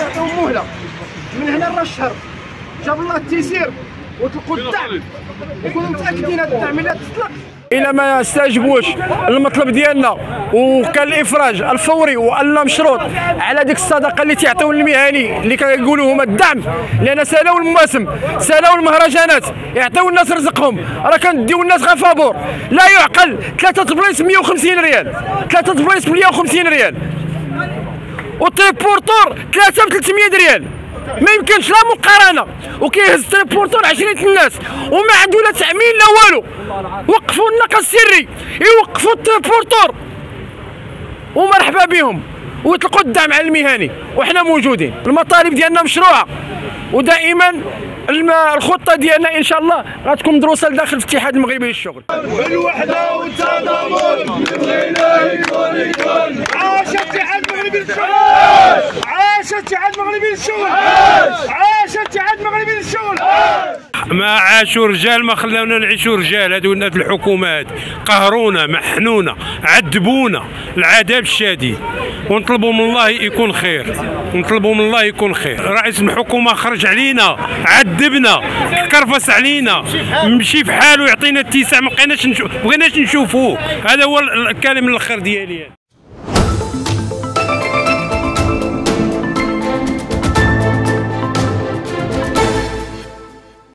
يعطيو مهله من هنا لراس الشهر. جاب الله التيسير وطلقوا الدعم وكونوا متاكدين هذا الدعم الا تطلق الى ما استجبوش المطلب ديالنا وكان الافراج الفوري والا مشروط على ديك الصدقه اللي تيعطيو للمهني اللي كيقولوا هما الدعم، لان سالاو المواسم سالاو المهرجانات يعطيو الناس رزقهم، راه كنديو الناس غير فابور. لا يعقل 3 بلايص 150 ريال 3 بلايص 150 ريال وتريبورتور 3 ب 300 ريال، ما يمكنش لا مقارنه. وكيهز تريبورتور 20 الناس وما عنده لا تامين لا والو. وقفوا النقل السري، يوقفوا التريبورتور ومرحبا بهم ويطلقوا الدعم على المهني وحنا موجودين. المطالب ديالنا مشروعه ودائما الخطه ديالنا ان شاء الله غتكون مدروسه لداخل الاتحاد المغربي للشغل. الوحده والتضامن بغينا يكون يكون. عاش الاتحاد المغربي للشغل، عاش الاتحاد المغربي للشغل، عاش الاتحاد المغربي للشغل. ما عاشوا رجال ما خلاونا نعيشوا رجال. هادو الناس الحكومات قهرونا محنونا عذبونا العذاب الشديد، ونطلبوا من الله يكون خير، ونطلبوا من الله يكون خير. رئيس الحكومه خرج علينا عذبنا كرفس علينا، مشي بحاله يعطينا التيساع، ما بغيناش نشوفوه. هذا هو الكلام الاخر ديالي.